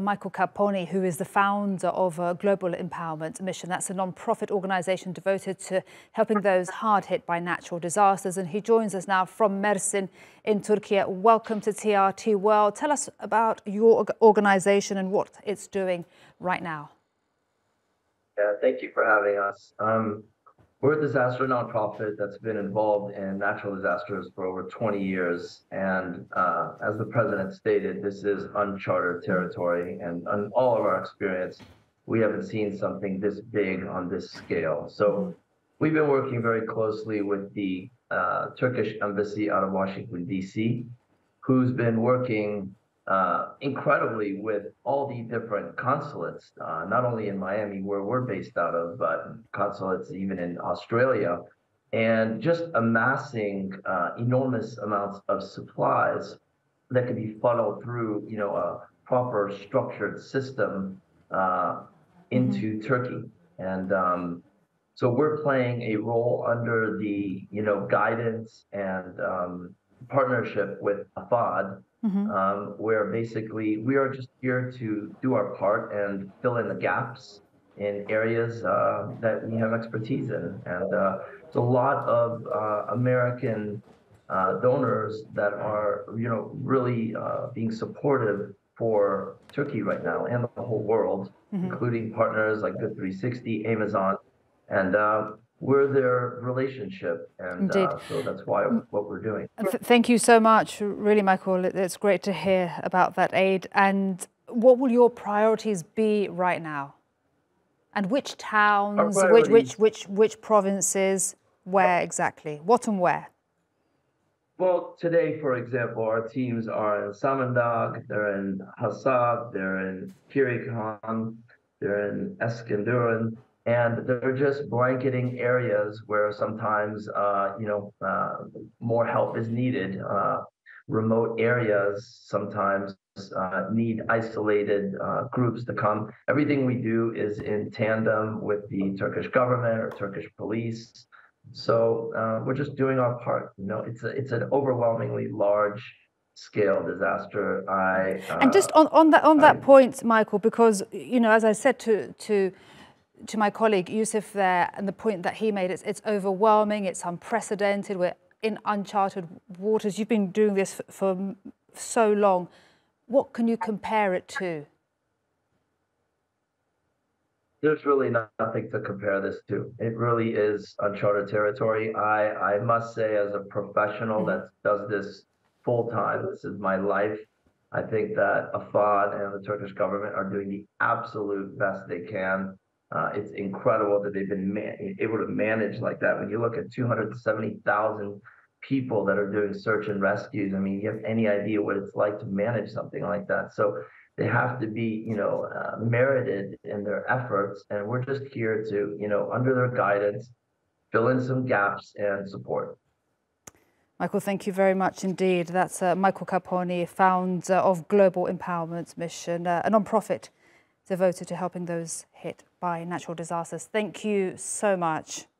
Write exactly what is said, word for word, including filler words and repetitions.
Michael Capponi, who is the founder of uh, Global Empowerment Mission. That's a non-profit organisation devoted to helping those hard hit by natural disasters. And he joins us now from Mersin in Turkey. Welcome to T R T World. Tell us about your organisation and what it's doing right now. Yeah, thank you for having us. Um, we're a disaster nonprofit that's been involved in natural disasters for over twenty years. And uh, as the president stated, this is uncharted territory. And on all of our experience, we haven't seen something this big on this scale. So we've been working very closely with the uh, Turkish embassy out of Washington, D C, who's been working Uh, incredibly with all the different consulates, uh, not only in Miami where we're based out of, but consulates even in Australia, and just amassing uh, enormous amounts of supplies that can be funneled through, you know, a proper structured system uh, into mm-hmm. Turkey. And um, so we're playing a role under the, you know, guidance and um, partnership with Afad. Mm-hmm. um, where basically we are just here to do our part and fill in the gaps in areas uh, that we have expertise in. And uh, it's a lot of uh, American uh, donors that are, you know, really uh, being supportive for Turkey right now and the whole world, mm-hmm. including partners like Good three sixty, Amazon, and uh, we're their relationship, and uh, so that's why what we're doing. Thank you so much, really, Michael. It's great to hear about that aid. And what will your priorities be right now? And which towns, which which which which provinces, where exactly? What and where? Well, today, for example, our teams are in Samandag, they're in Hassad, they're in Kirikhan, they're in Eskenduren. And they're just blanketing areas where sometimes, uh, you know, uh, more help is needed. Uh, remote areas sometimes uh, need isolated uh, groups to come. Everything we do is in tandem with the Turkish government or Turkish police. So uh, we're just doing our part. You know, it's a, it's an overwhelmingly large scale disaster. I uh, and just on on that on that I, point, Michael, because you know, as I said to to. to my colleague Yusuf there, and the point that he made, it's, it's overwhelming, it's unprecedented, we're in uncharted waters. You've been doing this for so long. What can you compare it to? There's really nothing to compare this to. It really is uncharted territory. I, I must say, as a professional mm-hmm. that does this full time, this is my life, I think that Afad and the Turkish government are doing the absolute best they can. Uh, it's incredible that they've been able to manage like that. When you look at two hundred seventy thousand people that are doing search and rescues, I mean, you have any idea what it's like to manage something like that. So they have to be, you know, uh, merited in their efforts. And we're just here to, you know, under their guidance, fill in some gaps and support. Michael, thank you very much indeed. That's uh, Michael Capponi, founder of Global Empowerment Mission, uh, a non-profit devoted to helping those hit by natural disasters. Thank you so much.